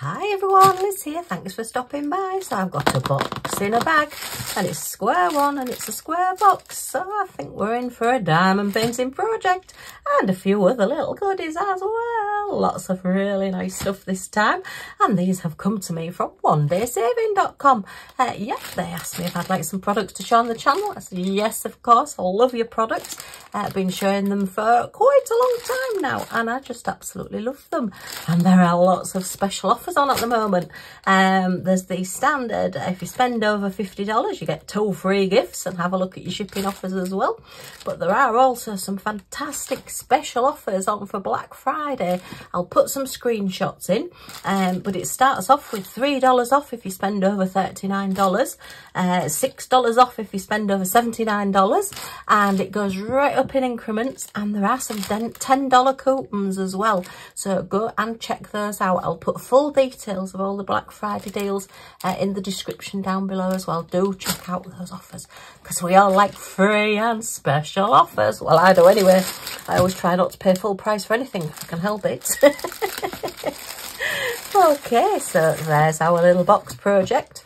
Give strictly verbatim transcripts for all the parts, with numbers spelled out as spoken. Hi everyone, Liz here. Thanks for stopping by. So I've got a box in a bag and it's a square one and it's a square box. So I think we're in for a diamond painting project and a few other little goodies as well. Lots of really nice stuff this time. And these have come to me from one day saving dot com. Uh, yep, they asked me if I'd like some products to show on the channel. I said, yes, of course. I love your products. I've uh, been showing them for quite a long time now and I just absolutely love them. And there are lots of special offers on at the moment. Um there's the standard, if you spend over fifty dollars you get two free gifts, and have a look at your shipping offers as well. But there are also some fantastic special offers on for Black Friday. I'll put some screenshots in, um but it starts off with three dollars off if you spend over thirty-nine dollars, uh six dollars off if you spend over seventy-nine dollars, and it goes right up in increments. And there are some ten dollar coupons as well, so go and check those out. I'll put full details of all the Black Friday deals uh, in the description down below as well. Do check out those offers because we all like free and special offers. Well, I do anyway. I always try not to pay full price for anything if I can help it. Okay, so there's our little box project.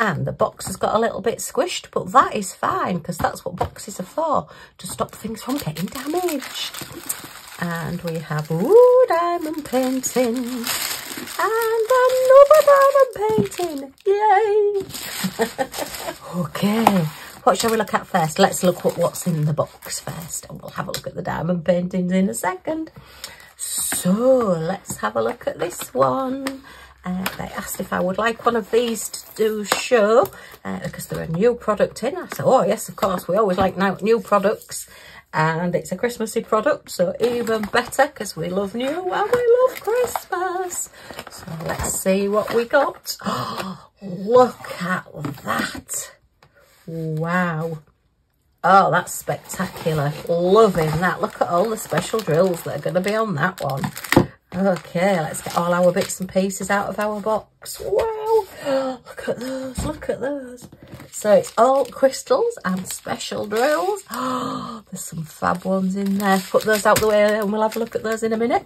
And the box has got a little bit squished, but that is fine because that's what boxes are for, to stop things from getting damaged. And we have, ooh, diamond painting. And another diamond painting. Yay! Okay, what shall we look at first? Let's look at what's in the box first, and we'll have a look at the diamond paintings in a second. So let's have a look at this one. Uh, they asked if I would like one of these to do show, uh, because they're a new product in. I said, oh yes, of course, we always like new products. And it's a Christmassy product, so even better because we love new and we love Christmas. So let's see what we got. Oh, look at that. Wow. Oh, that's spectacular. Loving that. Look at all the special drills that are going to be on that one. Okay, let's get all our bits and pieces out of our box. Wow, look at those, look at those. So it's all crystals and special drills. Oh, there's some fab ones in there. Put those out the way and we'll have a look at those in a minute.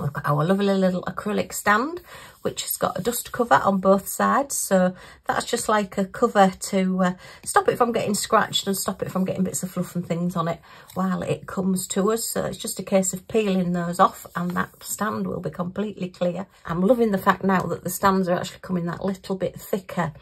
We've got our lovely little acrylic stand, which has got a dust cover on both sides. So that's just like a cover to uh, stop it from getting scratched and stop it from getting bits of fluff and things on it while it comes to us. So it's just a case of peeling those off and that stand will be completely clear. I'm loving the fact now that the stands are actually coming that little bit thicker.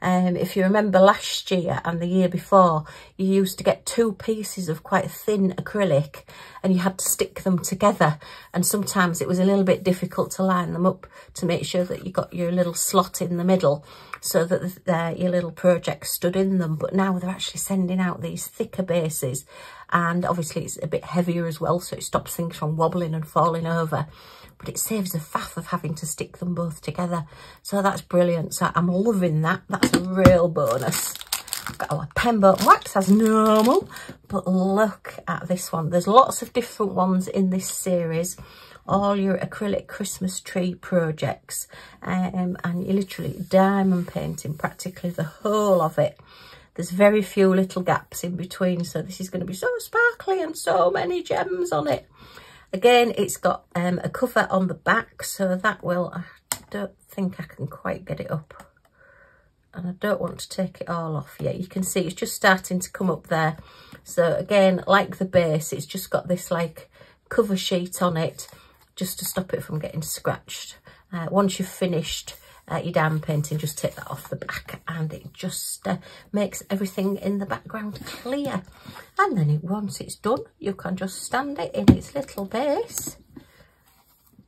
Um, if you remember last year and the year before, you used to get two pieces of quite thin acrylic and you had to stick them together. And sometimes it was a little bit difficult to line them up to make sure sure that you got your little slot in the middle so that uh, your little project stood in them. But now they're actually sending out these thicker bases, and obviously it's a bit heavier as well, so it stops things from wobbling and falling over, but it saves the faff of having to stick them both together. So that's brilliant. So I'm loving that. That's a real bonus. Got our pen boat wax as normal, but look at this one. There's lots of different ones in this series, all your acrylic Christmas tree projects, um, and you literally diamond painting practically the whole of it. There's very few little gaps in between, so this is going to be so sparkly and so many gems on it. Again, it's got um, a cover on the back, so that will, I don't think I can quite get it up. And I don't want to take it all off yet. You can see it's just starting to come up there. So again, like the base, it's just got this like cover sheet on it just to stop it from getting scratched. Uh, once you've finished uh, your diamond painting, just take that off the back and it just uh, makes everything in the background clear. And then it, once it's done, you can just stand it in its little base.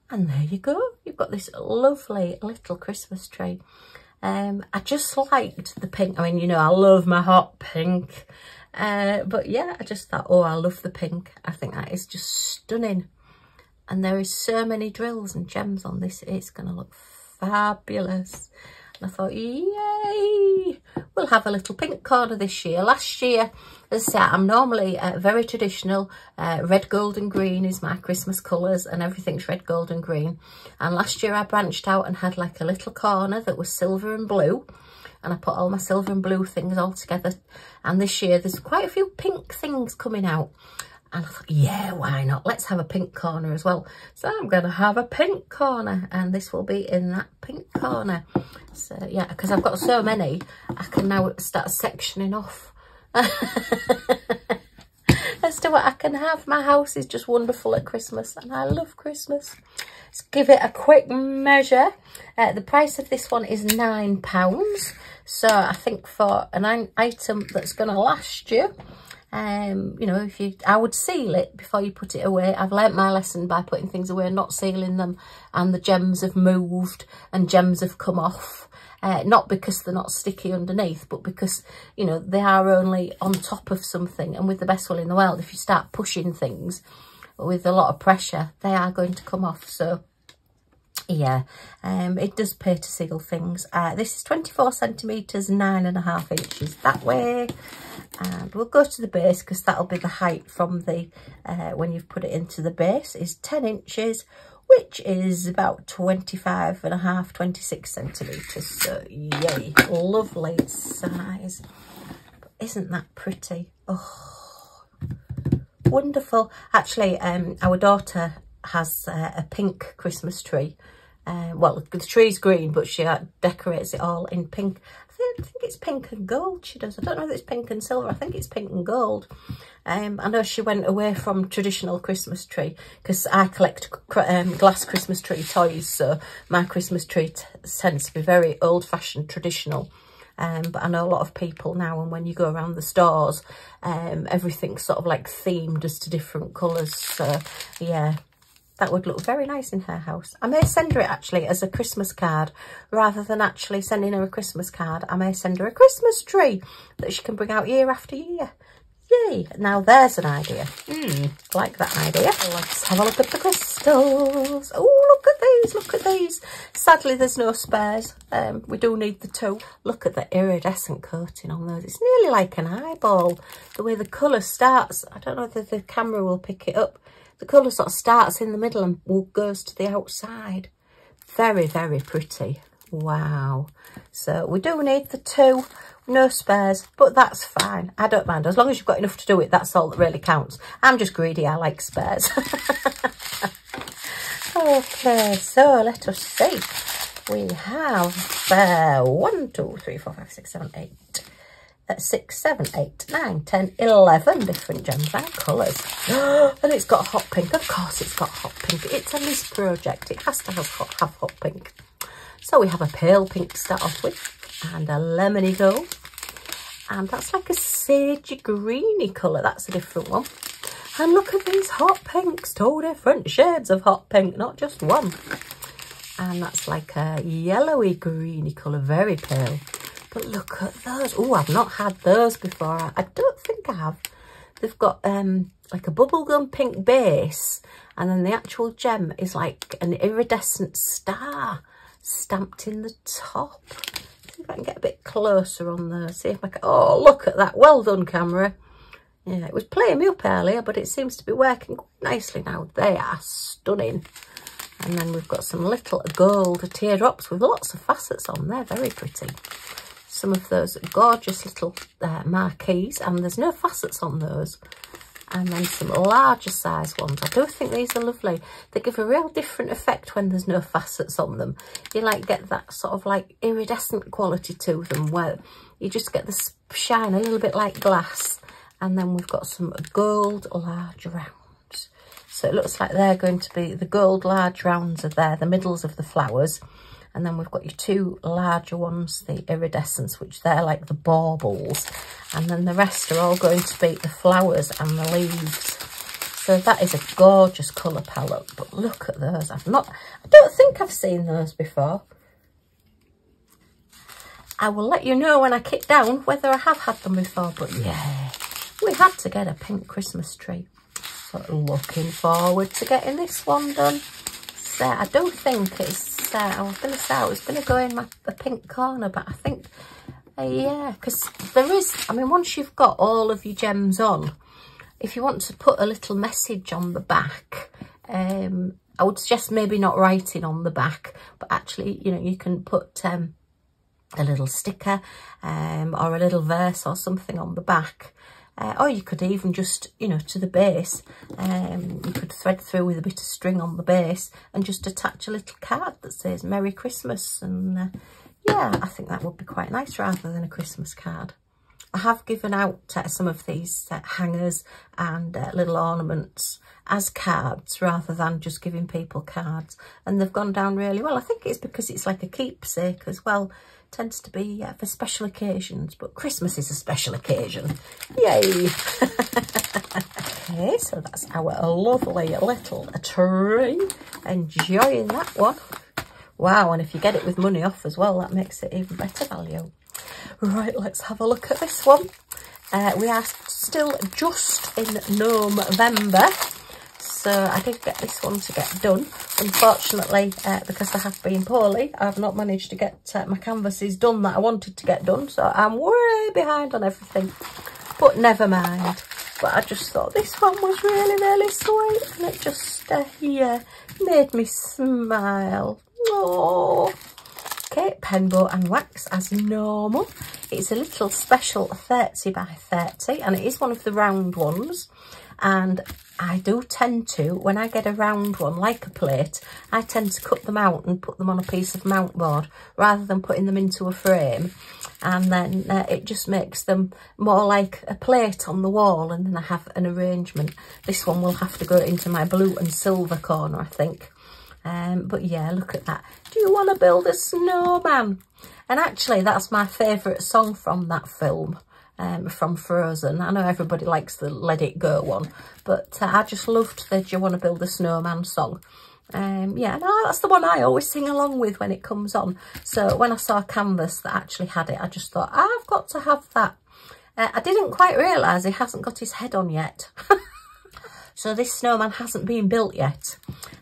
And there you go. You've got this lovely little Christmas tree. Um, I just liked the pink. I mean, you know, I love my hot pink. Uh, but yeah, I just thought, oh, I love the pink. I think that is just stunning. And there is so many drills and gems on this. It's going to look fabulous. And I thought, yay, we'll have a little pink corner this year. Last year, as I say, I'm normally uh, very traditional. Uh, red, gold and green is my Christmas colours, and everything's red, gold and green. And last year I branched out and had like a little corner that was silver and blue. And I put all my silver and blue things all together. And this year there's quite a few pink things coming out. And I thought, yeah, why not? Let's have a pink corner as well. So I'm going to have a pink corner, and this will be in that pink corner. So, yeah, because I've got so many, I can now start sectioning off as to what I can have. My house is just wonderful at Christmas, and I love Christmas. Let's give it a quick measure. Uh, the price of this one is nine pounds. So I think for an item that's going to last you, um you know, if you I would seal it before you put it away. I've learnt my lesson by putting things away and not sealing them, and the gems have moved and gems have come off, uh, not because they're not sticky underneath, but because, you know, they are only on top of something, and with the best will in the world, if you start pushing things with a lot of pressure, they are going to come off. So yeah, um it does pay to seal things. Uh this is twenty-four centimeters, nine and a half inches that way, and we'll go to the base because that'll be the height from the uh when you've put it into the base, is ten inches, which is about twenty-five and a half, twenty-six centimeters. So yay, lovely size. But isn't that pretty? Oh, wonderful. Actually, um our daughter has uh, a pink Christmas tree. Uh, well, the tree's green, but she uh, decorates it all in pink. I think, I think it's pink and gold she does. I don't know if it's pink and silver. I think it's pink and gold. Um, I know she went away from traditional Christmas tree because I collect um, glass Christmas tree toys, so my Christmas tree tends to be very old-fashioned, traditional. Um, but I know a lot of people now, and when you go around the stores, um, everything's sort of like themed as to different colours. So, yeah. That would look very nice in her house. I may send her it actually as a Christmas card. Rather than actually sending her a Christmas card, I may send her a Christmas tree that she can bring out year after year. Yay! Now there's an idea. Mm, like that idea. Let's have a look at the crystals. Oh, look at these, look at these. Sadly, there's no spares. Um, we do need the two. Look at the iridescent coating on those. It's nearly like an eyeball. The way the colour starts, I don't know if the camera will pick it up. The colour sort of starts in the middle and goes to the outside. Very, very pretty. Wow. So we do need the two. No spares, but that's fine. I don't mind. As long as you've got enough to do it, that's all that really counts. I'm just greedy. I like spares. Okay, so let us see. We have uh, one, two, three, four, five, six, seven, eight. six, seven, eight, nine, ten, eleven different gems and colours. And it's got hot pink. Of course it's got hot pink. It's a mist project. It has to have hot, have hot pink. So we have a pale pink to start off with, and a lemony gold. And that's like a sagey greeny colour. That's a different one. And look at these hot pinks. Two different shades of hot pink, not just one. And that's like a yellowy greeny colour. Very pale. But look at those. Oh, I've not had those before. I don't think I have. They've got um like a bubblegum pink base, and then the actual gem is like an iridescent star stamped in the top. See if I can get a bit closer on those. See if I can. Oh, look at that. Well done, camera. Yeah, it was playing me up earlier, but it seems to be working quite nicely now. They are stunning. And then we've got some little gold teardrops with lots of facets on there. Very pretty. Some of those gorgeous little uh, marquees, and there's no facets on those. And then some larger size ones. I do think these are lovely. They give a real different effect when there's no facets on them. You like get that sort of like iridescent quality to them, where you just get the shine a little bit like glass. And then we've got some gold large rounds. So it looks like they're going to be the gold large rounds are there, the middles of the flowers. And then we've got your two larger ones, the iridescence, which they're like the baubles. And then the rest are all going to be the flowers and the leaves. So that is a gorgeous colour palette. But look at those. I've not, I don't think I've seen those before. I will let you know when I kick down whether I have had them before. But yeah, we had to get a pink Christmas tree. So looking forward to getting this one done. So I don't think it's Uh, I was going to say I was going to go in my the pink corner, but I think, uh, yeah, because there is, I mean, once you've got all of your gems on, if you want to put a little message on the back, um, I would suggest maybe not writing on the back, but actually, you know, you can put um, a little sticker um, or a little verse or something on the back. Uh, or you could even just, you know, to the base, um, you could thread through with a bit of string on the base and just attach a little card that says Merry Christmas. And uh, yeah, I think that would be quite nice rather than a Christmas card. I have given out uh, some of these uh, hangers and uh, little ornaments as cards rather than just giving people cards, and they've gone down really well. I think it's because it's like a keepsake as well. It tends to be uh, for special occasions, but Christmas is a special occasion. Yay! Okay, so that's our lovely little tree. Enjoying that one. Wow, and if you get it with money off as well, that makes it even better value. Right, let's have a look at this one. Uh, we are still just in November, so I did get this one to get done. Unfortunately, uh, because I have been poorly, I've not managed to get uh, my canvases done that I wanted to get done, so I'm way behind on everything, but never mind. But I just thought this one was really, really sweet, and it just, uh, yeah, made me smile. Oh. Okay, pen, bow and wax as normal. It's a little special thirty by thirty, and it is one of the round ones. And I do tend to, when I get a round one, like a plate, I tend to cut them out and put them on a piece of mount board rather than putting them into a frame. And then uh, it just makes them more like a plate on the wall, and then I have an arrangement. This one will have to go into my blue and silver corner, I think. Um, but yeah, look at that. Do you want to build a snowman? And actually, that's my favourite song from that film, um, from Frozen. I know everybody likes the Let It Go one, but uh, I just loved the Do You Want to Build a Snowman song. Um, yeah, no, that's the one I always sing along with when it comes on. So when I saw a canvas that actually had it, I just thought, I've got to have that. Uh, I didn't quite realise he hasn't got his head on yet. So this snowman hasn't been built yet.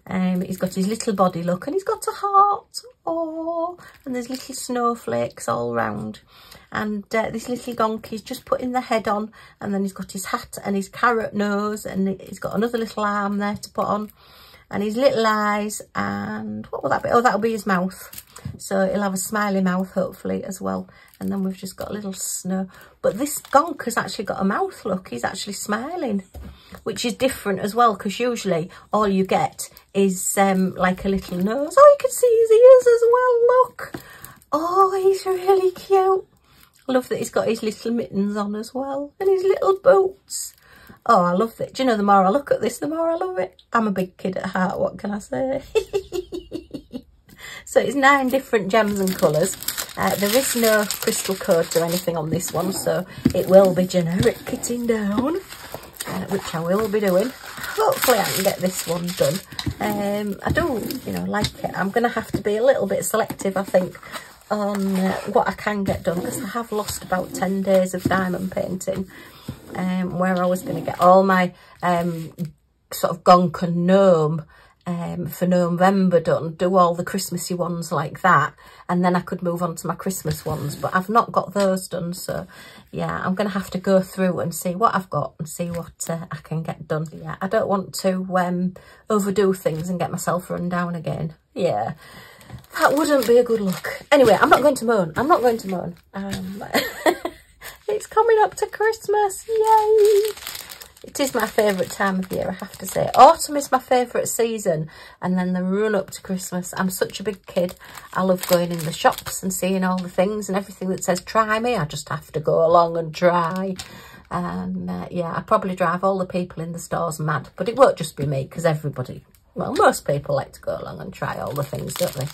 Um, he's got his little body, look, and he's got a heart. Oh, and there's little snowflakes all round. And uh, this little donkey's just putting the head on, and then he's got his hat and his carrot nose, and he's got another little arm there to put on, and his little eyes, and what will that be? Oh, that'll be his mouth. So he'll have a smiley mouth, hopefully, as well. And then we've just got a little snow. But this gonk has actually got a mouth, look. He's actually smiling, which is different as well, because usually all you get is um, like a little nose. Oh, you can see his ears as well, look. Oh, he's really cute. I love that he's got his little mittens on as well, and his little boots. Oh, I love it. Do you know, the more I look at this, the more I love it. I'm a big kid at heart, what can I say? So it's nine different gems and colours. Uh, there is no crystal codes or anything on this one, so it will be generic kitting down, uh, which I will be doing. Hopefully I can get this one done. Um, I do, you know, like it. I'm going to have to be a little bit selective, I think, on uh, what I can get done, because I have lost about ten days of diamond painting, um, where I was going to get all my um, sort of gonk and gnome Um, for November done, do all the Christmassy ones like that, and then I could move on to my Christmas ones, but I've not got those done. So yeah, I'm going to have to go through and see what I've got and see what uh, I can get done. Yeah, I don't want to um, overdo things and get myself run down again. Yeah, that wouldn't be a good look. Anyway, I'm not going to moan. I'm not going to moan. Um, it's coming up to Christmas. Yay! It is my favourite time of year, I have to say. Autumn is my favourite season, and then the run up to Christmas. I'm such a big kid. I love going in the shops and seeing all the things, and everything that says try me, I just have to go along and try. And uh, yeah, I probably drive all the people in the stores mad, but it won't just be me, because everybody, well, most people like to go along and try all the things, don't they?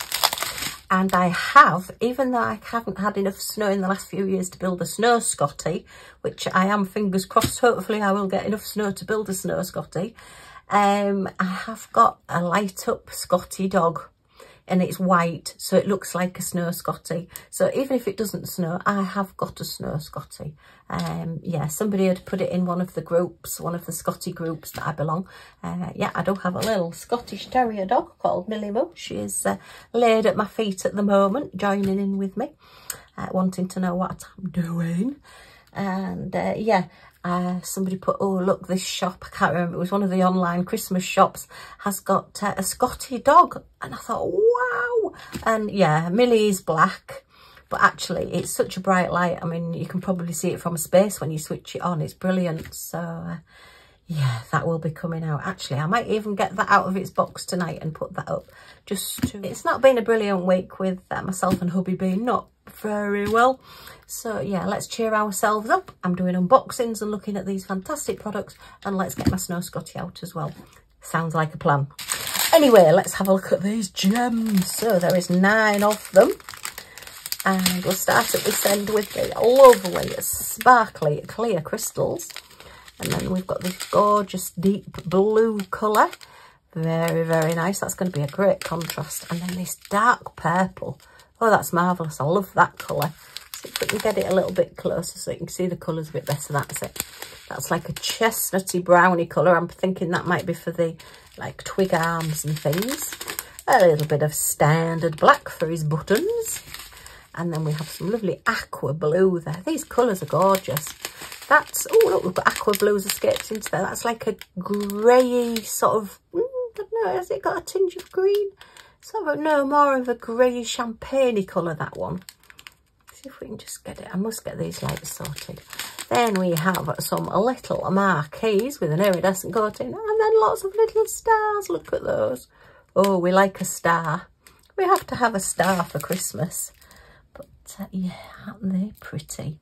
And I have, even though I haven't had enough snow in the last few years to build a snow scotty, which I am, fingers crossed, hopefully I will get enough snow to build a snow scotty, um, I have got a light up scotty dog, and it's white, so it looks like a snow scotty. So even if it doesn't snow, I have got a snow scotty. Um, yeah, somebody had put it in one of the groups, one of the scotty groups that I belong. Uh, yeah, I do have a little Scottish terrier dog called Millie Mo. She is uh, laid at my feet at the moment, joining in with me, uh, wanting to know what I'm doing. And uh, yeah, uh, somebody put, oh, look, this shop, I can't remember, it was one of the online Christmas shops, has got uh, a Scotty dog. And I thought, wow. And yeah, Millie's black. but actually it's such a bright light. I mean, you can probably see it from space when you switch it on. It's brilliant. So uh, yeah, that will be coming out. Actually, I might even get that out of its box tonight and put that up. Just to... It's not been a brilliant week with uh, myself and hubby being not very well. So yeah, let's cheer ourselves up. I'm doing unboxings and looking at these fantastic products, and let's get my Snow Scotty out as well. Sounds like a plan. Anyway, let's have a look at these gems. So there is nine of them. And we'll start at this end with the lovely, sparkly, clear crystals. And then we've got this gorgeous deep blue colour. Very, very nice. That's going to be a great contrast. And then this dark purple. Oh, that's marvellous. I love that colour. See if we can get it a little bit closer so you can see the colours a bit better. That's it. That's like a chestnutty browny colour. I'm thinking that might be for the like twig arms and things. A little bit of standard black for his buttons. And then we have some lovely aqua blue there. These colours are gorgeous. That's, oh look, we've got aqua blues escaped into there. That's like a greyy sort of, mm, I don't know, has it got a tinge of green? Sort of, no, more of a grey champagne colour, that one. See if we can just get it. I must get these lights sorted. Then we have some little marquees with an iridescent coating, and then lots of little stars. Look at those. Oh, we like a star. We have to have a star for Christmas. But uh, yeah, aren't they pretty?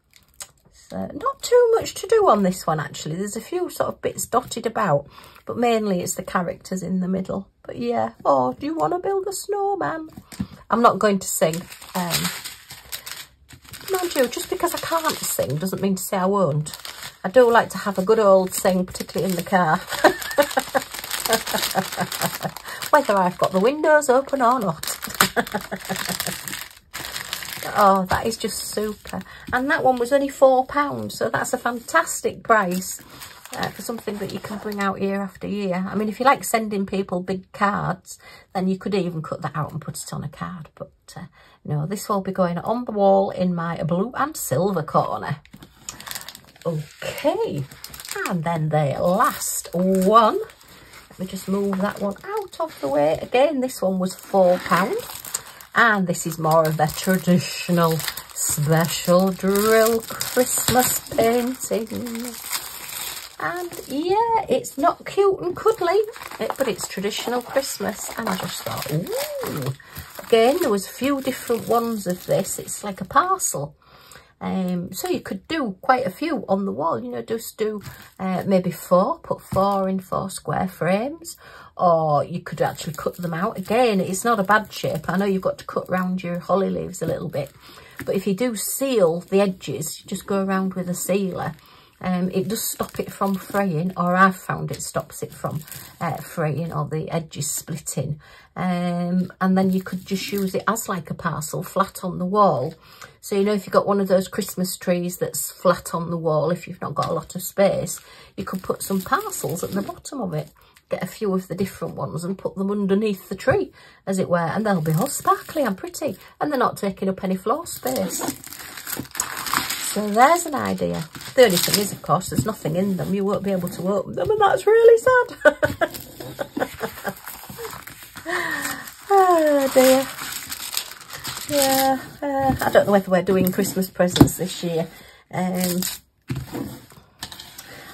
So not too much to do on this one, actually. There's a few sort of bits dotted about, but mainly it's the characters in the middle. But yeah, oh, do you want to build a snowman? I'm not going to sing. Um, Mind you, just because I can't sing doesn't mean to say I won't. I do like to have a good old sing, particularly in the car. Whether I've got the windows open or not. Oh, that is just super. And that one was only four pounds, so that's a fantastic price uh, for something that you can bring out year after year. I mean, if you like sending people big cards, then you could even cut that out and put it on a card. But uh, no, this will be going on the wall in my blue and silver corner. Okay, and then the last one. Let me just move that one out of the way. Again, this one was four pounds. And this is more of a traditional special drill Christmas painting. And yeah, it's not cute and cuddly, but it's traditional Christmas. And I just thought, ooh. Again, there was a few different ones of this. It's like a parcel. Um, so you could do quite a few on the wall. You know, just do uh, maybe four. Put four in four square frames. Or you could actually cut them out. Again, it's not a bad shape. I know you've got to cut round your holly leaves a little bit, but if you do seal the edges, you just go around with a sealer. Um, it does stop it from fraying, or I've found it stops it from uh, fraying or the edges splitting. Um, and then you could just use it as like a parcel flat on the wall. So, you know, if you've got one of those Christmas trees that's flat on the wall, if you've not got a lot of space, you could put some parcels at the bottom of it. Get a few of the different ones and put them underneath the tree, as it were, and they'll be all sparkly and pretty, and they're not taking up any floor space. So there's an idea. The only thing is, of course, there's nothing in them. You won't be able to open them, and that's really sad. Oh dear. Yeah, uh, I don't know whether we're doing Christmas presents this year. Um,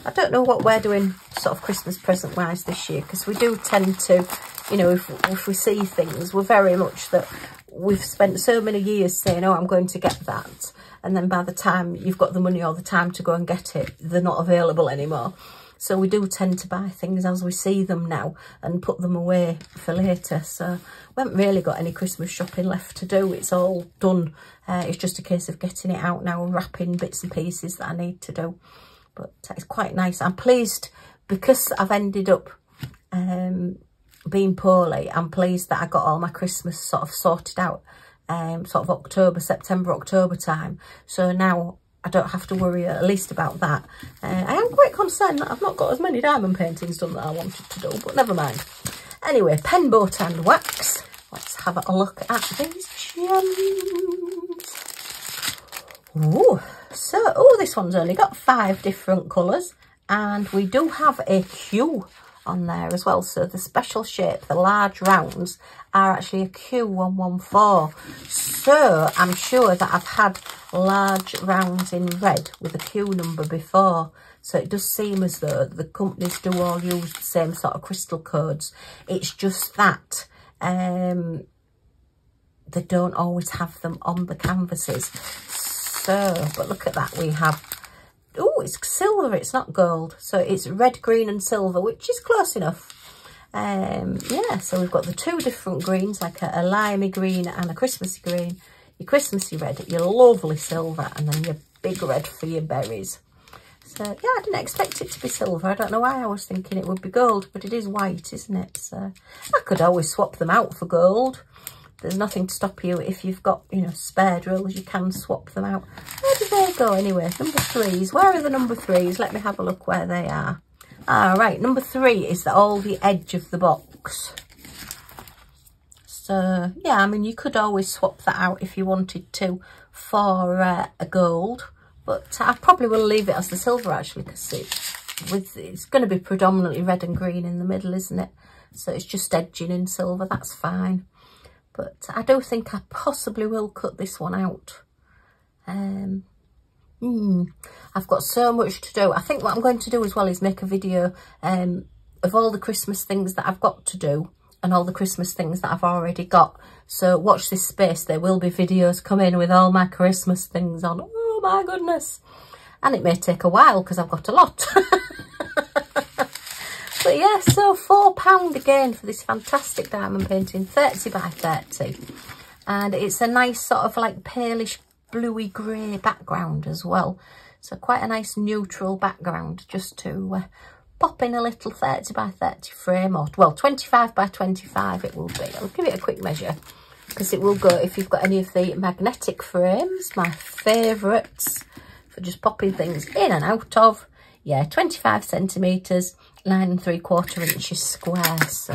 I don't know what we're doing sort of Christmas present wise this year, because we do tend to, you know, if, if we see things, we're very much that we've spent so many years saying, oh, I'm going to get that, and then by the time you've got the money or the time to go and get it, they're not available anymore. So we do tend to buy things as we see them now and put them away for later. So we haven't really got any Christmas shopping left to do. It's all done. Uh, it's just a case of getting it out now and wrapping bits and pieces that I need to do. But it's quite nice. I'm pleased because I've ended up um, being poorly. I'm pleased that I got all my Christmas sort of sorted out, um, sort of October, September, October time. So now I don't have to worry at least about that. Uh, I am quite concerned that I've not got as many diamond paintings done that I wanted to do, but never mind. Anyway, pen, bow, and wax. Let's have a look at these gems. Ooh, so, oh, this one's only got five different colours, and we do have a queue on there as well. So the special shape, the large rounds, are actually a Q one one four. So I'm sure that I've had large rounds in red with a Q number before. So it does seem as though the companies do all use the same sort of crystal codes. It's just that um, they don't always have them on the canvases. So, but look at that, we have, oh, it's silver, it's not gold. So it's red, green and silver, which is close enough. Um, yeah, so we've got the two different greens, like a, a limey green and a Christmassy green. Your Christmassy red, your lovely silver, and then your big red for your berries. So yeah, I didn't expect it to be silver. I don't know why I was thinking it would be gold, but it is white, isn't it? So I could always swap them out for gold. There's nothing to stop you if you've got, you know, spare drills, you can swap them out. Where did they go anyway? Number threes. Where are the number threes? Let me have a look where they are. All right, number three is the, all the edge of the box. So, yeah, I mean, you could always swap that out if you wanted to for uh, a gold. But I probably will leave it as the silver, actually, because it, with, it's going to be predominantly red and green in the middle, isn't it? So it's just edging in silver. That's fine. But I do think I possibly will cut this one out. Um, mm, I've got so much to do. I think what I'm going to do as well is make a video um, of all the Christmas things that I've got to do and all the Christmas things that I've already got. So watch this space. There will be videos coming with all my Christmas things on. Oh my goodness. And it may take a while because I've got a lot. But yeah, so four pounds again for this fantastic diamond painting, thirty by thirty. And it's a nice sort of like palish bluey grey background as well. So quite a nice neutral background just to uh, pop in a little thirty by thirty frame, or well, twenty-five by twenty-five it will be. I'll give it a quick measure because it will go, if you've got any of the magnetic frames, my favourites for just popping things in and out of. Yeah, twenty-five centimetres. Nine and three quarter inches square. So,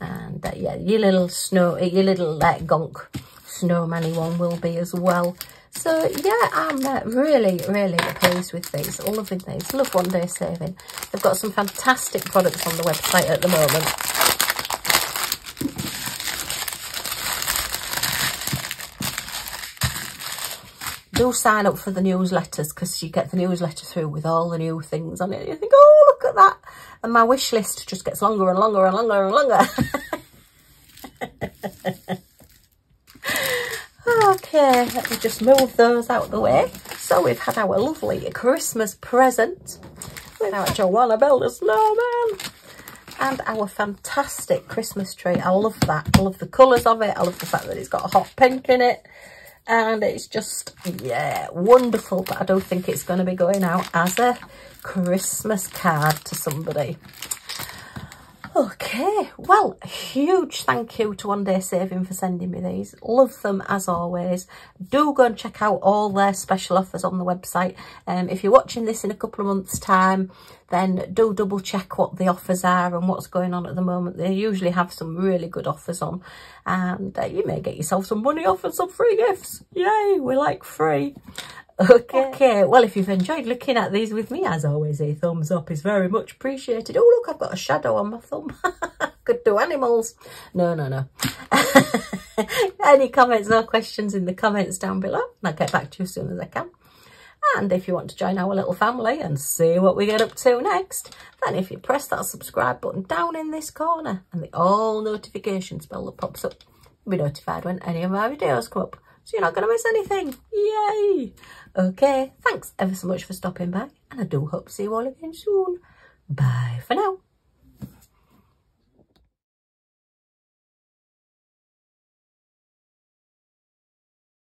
and uh, yeah, your little snow, your little uh, gonk snowman-y one will be as well. So yeah, I'm uh, really, really pleased with these. Loving these. Love One Day Saving. They've got some fantastic products on the website at the moment. Do sign up for the newsletters because you get the newsletter through with all the new things on it. You think, oh, look at that. And my wish list just gets longer and longer and longer and longer. Okay, let me just move those out of the way. So we've had our lovely Christmas present with our Joanna Build a Snowman and our fantastic Christmas tree. I love that. I love the colours of it. I love the fact that it's got a hot pink in it. And it's just, yeah, wonderful. But I don't think it's going to be going out as a Christmas card to somebody. Okay, well, huge thank you to One Day Saving for sending me these. Love them as always. Do go and check out all their special offers on the website. Um, if you're watching this in a couple of months' time, then do double check what the offers are and what's going on at the moment. They usually have some really good offers on. And uh, you may get yourself some money off and some free gifts. Yay, we like free. Okay. Okay, well, if you've enjoyed looking at these with me, as always, a thumbs up is very much appreciated. Oh, look, I've got a shadow on my thumb. Could do animals. No, no, no. Any comments or questions in the comments down below, and I'll get back to you as soon as I can. And if you want to join our little family and see what we get up to next, then if you press that subscribe button down in this corner and the all notifications bell that pops up, you'll be notified when any of our videos come up. So you're not going to miss anything. Yay! Okay, thanks ever so much for stopping by. And I do hope to see you all again soon. Bye for now.